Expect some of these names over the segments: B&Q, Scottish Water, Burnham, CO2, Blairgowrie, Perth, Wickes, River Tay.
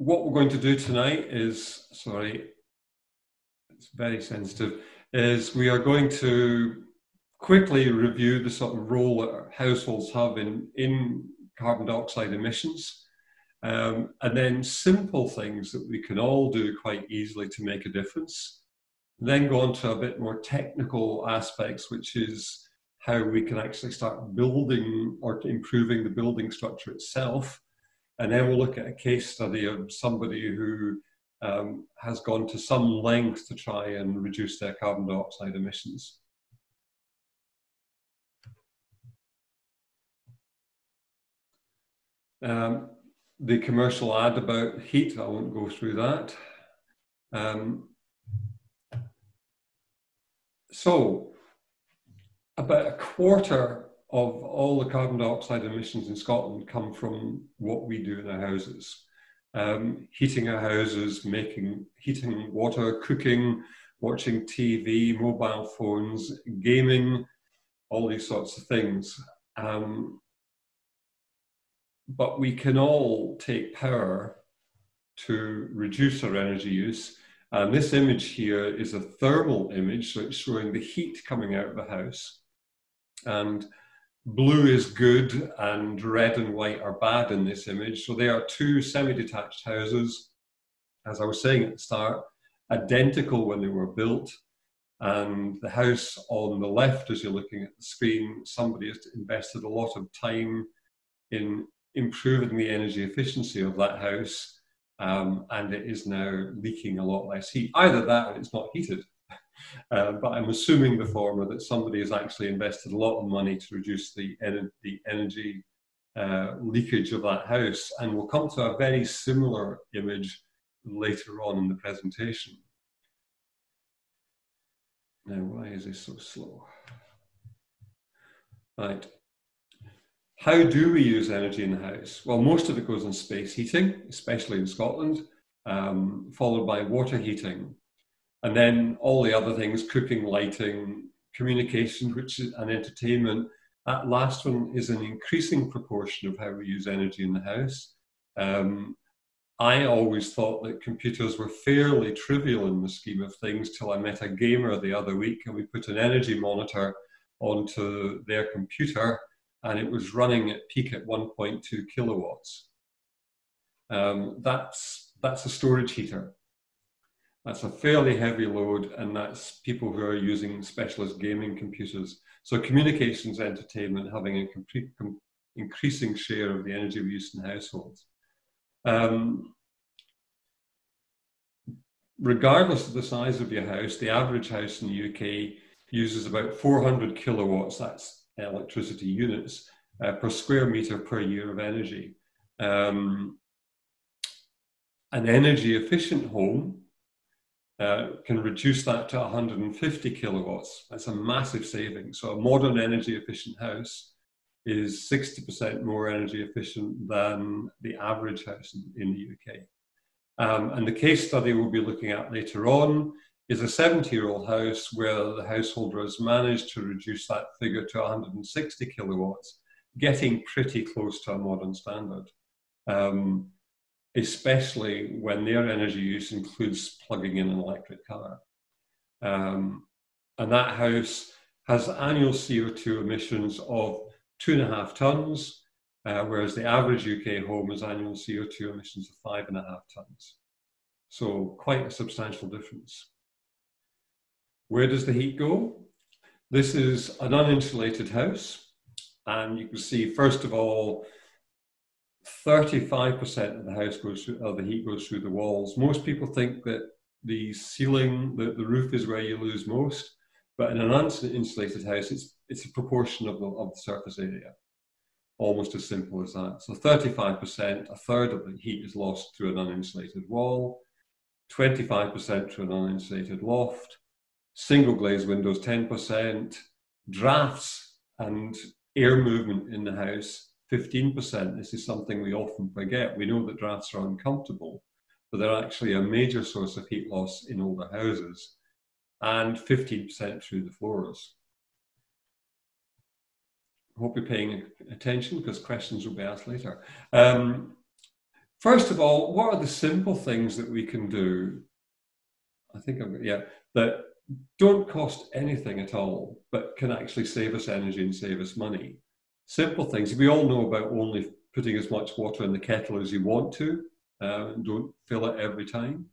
what we're going to do tonight is, sorry, it's very sensitive, is we are going to quickly review the sort of role that households have in carbon dioxide emissions, and then simple things that we can all do quite easily to make a difference. And then go on to a bit more technical aspects, which is how we can actually start building or improving the building structure itself. And then we'll look at a case study of somebody who has gone to some length to try and reduce their carbon dioxide emissions. The commercial ad about heat, I won't go through that. So, about a quarter of all the carbon dioxide emissions in Scotland come from what we do in our houses. Heating our houses, heating water, cooking, watching TV, mobile phones, gaming, all these sorts of things. But we can all take power to reduce our energy use. And this image here is a thermal image, so it's showing the heat coming out of the house. And blue is good and red and white are bad in this image. So they are two semi-detached houses, as I was saying at the start, identical when they were built. And the house on the left, as you're looking at the screen, somebody has invested a lot of time in improving the energy efficiency of that house, and it is now leaking a lot less heat. Either that or it's not heated. But I'm assuming the former, that somebody has actually invested a lot of money to reduce the energy leakage of that house. And we'll come to a very similar image later on in the presentation. Now, why is this so slow? Right. How do we use energy in the house? Well, most of it goes on space heating, especially in Scotland, followed by water heating. And then all the other things, cooking, lighting, communication, which is, and entertainment. That last one is an increasing proportion of how we use energy in the house. I always thought that computers were fairly trivial in the scheme of things till I met a gamer the other week, and we put an energy monitor onto their computer and it was running at peak at 1.2 kilowatts. That's a storage heater. That's a fairly heavy load, and that's people who are using specialist gaming computers. So communications, entertainment, having a complete increasing share of the energy we use in households. Regardless of the size of your house, the average house in the UK uses about 400 kilowatts, that's electricity units, per square metre per year of energy. An energy efficient home can reduce that to 150 kilowatts. That's a massive saving. So a modern energy efficient house is 60% more energy efficient than the average house in the UK. And the case study we'll be looking at later on is a 70-year-old house where the householder has managed to reduce that figure to 160 kilowatts, getting pretty close to a modern standard. Especially when their energy use includes plugging in an electric car. And that house has annual CO2 emissions of 2.5 tons, whereas the average UK home has annual CO2 emissions of 5.5 tons. So quite a substantial difference. Where does the heat go? This is an uninsulated house. And you can see, first of all, 35% of the house goes through, or the heat goes through the walls. Most people think that the ceiling, the roof is where you lose most, but in an uninsulated house, it's a proportion of the surface area. Almost as simple as that. So 35%, a third of the heat is lost through an uninsulated wall, 25% through an uninsulated loft, single glazed windows 10%, drafts and air movement in the house 15%. This is something we often forget. We know that drafts are uncomfortable, but they're actually a major source of heat loss in older houses, and 15% through the floors. Hope you're paying attention because questions will be asked later. First of all, what are the simple things that we can do? That don't cost anything at all, but can actually save us energy and save us money. Simple things. We all know about only putting as much water in the kettle as you want to, and don't fill it every time.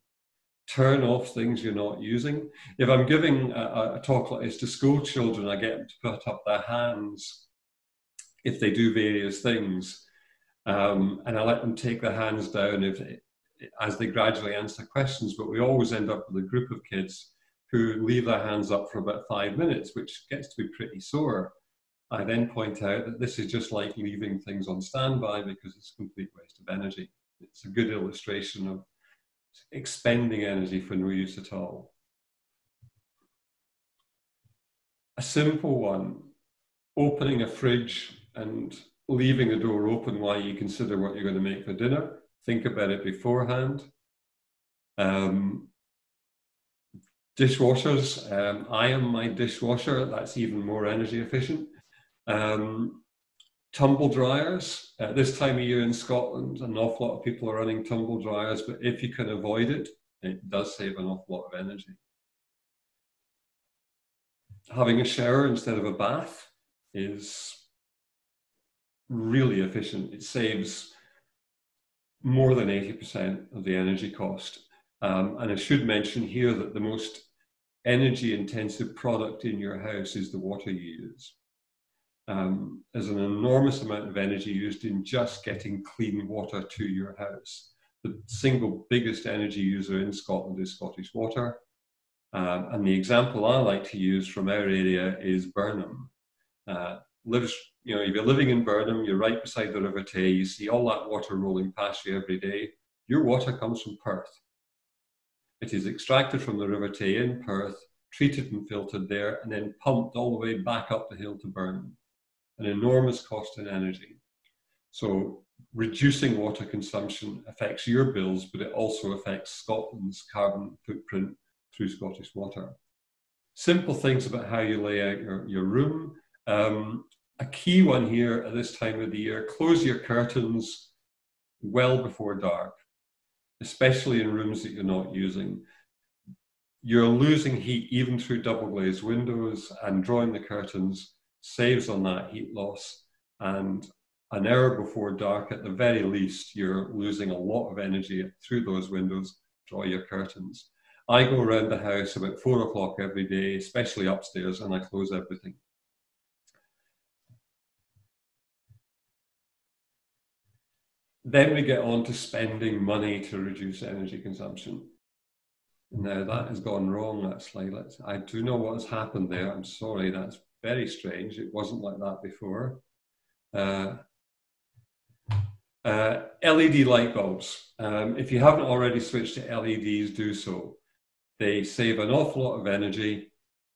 Turn off things you're not using. If I'm giving a talk like this to school children, I get them to put up their hands if they do various things, and I let them take their hands down as they gradually answer questions, but we always end up with a group of kids who leave their hands up for about 5 minutes, which gets to be pretty sore. I then point out that this is just like leaving things on standby because it's a complete waste of energy. It's a good illustration of expending energy for no use at all. A simple one, opening a fridge and leaving the door open while you consider what you're going to make for dinner. Think about it beforehand. Dishwashers, I am my dishwasher, that's even more energy efficient. Tumble dryers, this time of year in Scotland, an awful lot of people are running tumble dryers, but if you can avoid it, it does save an awful lot of energy. Having a shower instead of a bath is really efficient. It saves more than 80% of the energy cost. And I should mention here that the most energy intensive product in your house is the water you use. There's an enormous amount of energy used in just getting clean water to your house. The single biggest energy user in Scotland is Scottish Water. And the example I like to use from our area is Burnham. If you're living in Burnham, you're right beside the River Tay, you see all that water rolling past you every day. Your water comes from Perth. It is extracted from the River Tay in Perth, treated and filtered there, and then pumped all the way back up the hill to Burnham. An enormous cost in energy. So reducing water consumption affects your bills, but it also affects Scotland's carbon footprint through Scottish Water. Simple things about how you lay out your room. A key one here at this time of the year, close your curtains well before dark, especially in rooms that you're not using. You're losing heat even through double glazed windows, and drawing the curtains saves on that heat loss. And an hour before dark, at the very least, you're losing a lot of energy through those windows. Draw your curtains. I go around the house about 4 o'clock every day, especially upstairs, and I close everything. Then we get on to spending money to reduce energy consumption. Now that has gone wrong, that slide. I do know what has happened there. I'm sorry, that's very strange. It wasn't like that before. LED light bulbs. If you haven't already switched to LEDs, do so. They save an awful lot of energy.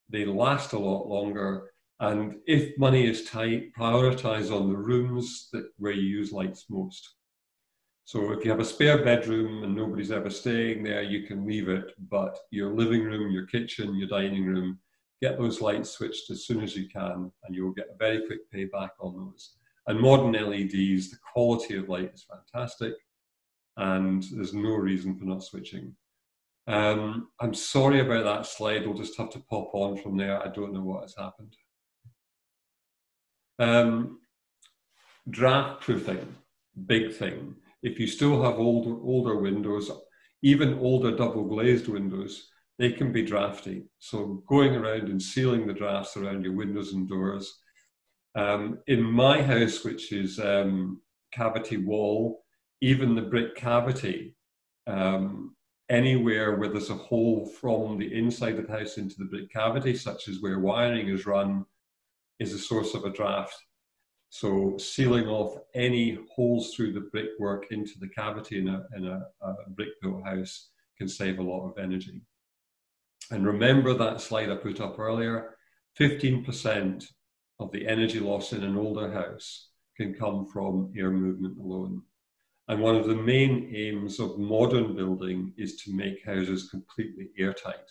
They last a lot longer. And if money is tight, prioritize on the rooms where you use lights most. So if you have a spare bedroom and nobody's ever staying there, you can leave it, but your living room, your kitchen, your dining room, get those lights switched as soon as you can, and you'll get a very quick payback on those. And modern LEDs, the quality of light is fantastic, and there's no reason for not switching. I'm sorry about that slide, we'll just have to pop on from there. I don't know what has happened. Draft proofing, big thing. If you still have older windows, even older double glazed windows, they can be drafty. So going around and sealing the drafts around your windows and doors. In my house, which is cavity wall, even the brick cavity, anywhere where there's a hole from the inside of the house into the brick cavity, such as where wiring is run, is a source of a draft. So sealing off any holes through the brickwork into the cavity in a brick-built house can save a lot of energy. And remember that slide I put up earlier, 15% of the energy loss in an older house can come from air movement alone. And one of the main aims of modern building is to make houses completely airtight,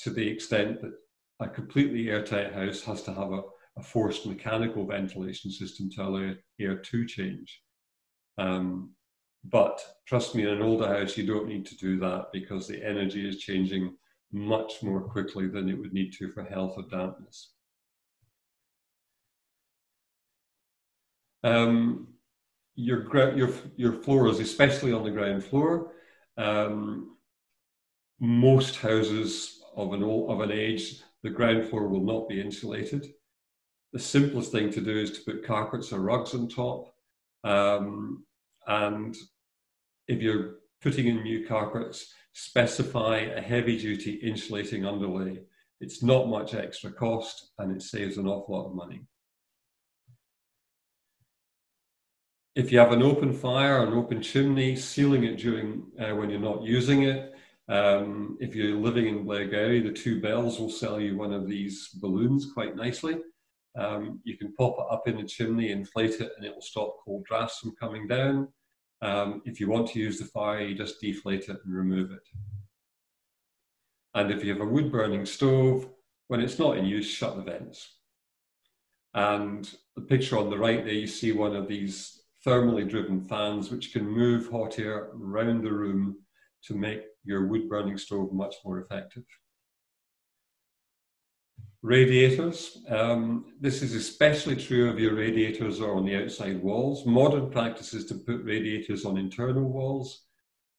to the extent that a completely airtight house has to have a forced mechanical ventilation system to allow air to change. But trust me, in an older house, you don't need to do that because the energy is changing much more quickly than it would need to for health or dampness. Your floors, especially on the ground floor, most houses of an age, the ground floor will not be insulated. The simplest thing to do is to put carpets or rugs on top. And if you're putting in new carpets, specify a heavy-duty insulating underlay. It's not much extra cost and it saves an awful lot of money. If you have an open fire, an open chimney, sealing it during when you're not using it. If you're living in Blairgowrie, the Two Bells will sell you one of these balloons quite nicely. You can pop it up in the chimney, inflate it, and it will stop cold drafts from coming down. If you want to use the fire, you just deflate it and remove it. And if you have a wood-burning stove, when it's not in use, shut the vents. And the picture on the right there, you see one of these thermally driven fans which can move hot air around the room to make your wood-burning stove much more effective. Radiators. This is especially true if your radiators are on the outside walls. Modern practice is to put radiators on internal walls,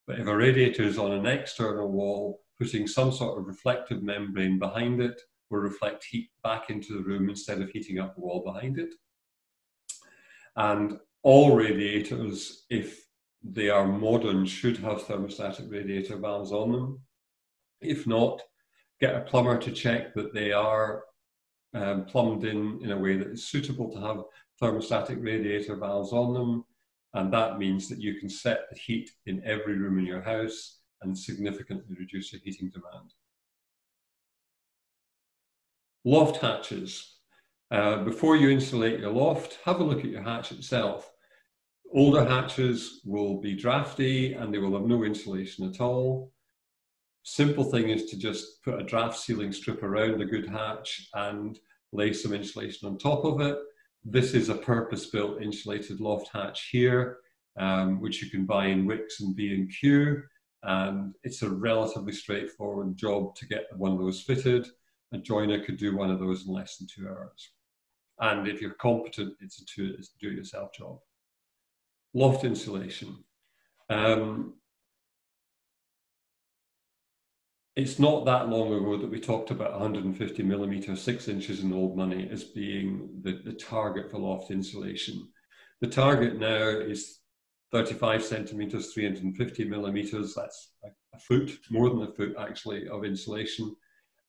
but if a radiator is on an external wall, putting some sort of reflective membrane behind it will reflect heat back into the room instead of heating up the wall behind it. And all radiators, if they are modern, should have thermostatic radiator valves on them. If not, get a plumber to check that they are plumbed in a way that is suitable to have thermostatic radiator valves on them. And that means that you can set the heat in every room in your house and significantly reduce your heating demand. Loft hatches. Before you insulate your loft, have a look at your hatch itself. Older hatches will be drafty and they will have no insulation at all. Simple thing is to just put a draft sealing strip around a good hatch and lay some insulation on top of it. This is a purpose-built insulated loft hatch here, which you can buy in Wickes and B&Q. And it's a relatively straightforward job to get one of those fitted. A joiner could do one of those in less than 2 hours. And if you're competent, it's a do-it-yourself job. Loft insulation. It's not that long ago that we talked about 150 millimeter, 6 inches in old money as being the target for loft insulation. The target now is 35 centimeters, 350 millimeters. That's a foot, more than a foot actually, of insulation.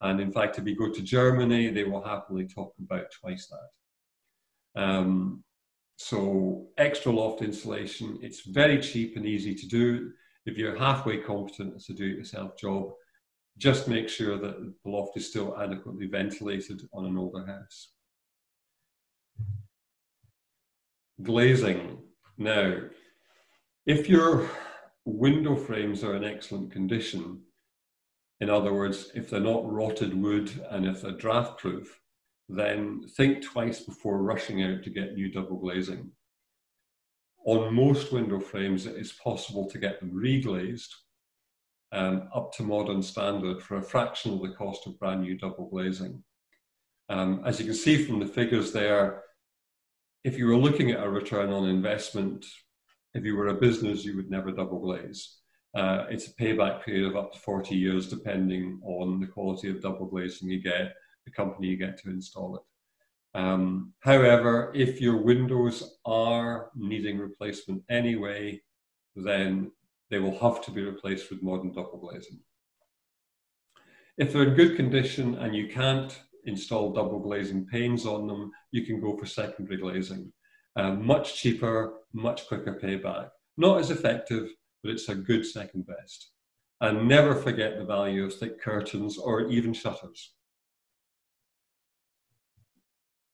And in fact, if you go to Germany, they will happily talk about twice that. So extra loft insulation, it's very cheap and easy to do. If you're halfway competent, it's a do-it-yourself job. Just make sure that the loft is still adequately ventilated on an older house. Glazing. Now, if your window frames are in excellent condition, in other words, if they're not rotted wood and if they're draft proof, then think twice before rushing out to get new double glazing. On most window frames, it is possible to get them reglazed up to modern standard for a fraction of the cost of brand new double glazing. As you can see from the figures there, if you were looking at a return on investment, if you were a business, you would never double glaze. It's a payback period of up to 40 years, depending on the quality of double glazing you get, the company you get to install it. However, if your windows are needing replacement anyway, then they will have to be replaced with modern double glazing. If they're in good condition and you can't install double glazing panes on them, you can go for secondary glazing. Much cheaper, much quicker payback. Not as effective, but it's a good second best. And never forget the value of thick curtains or even shutters.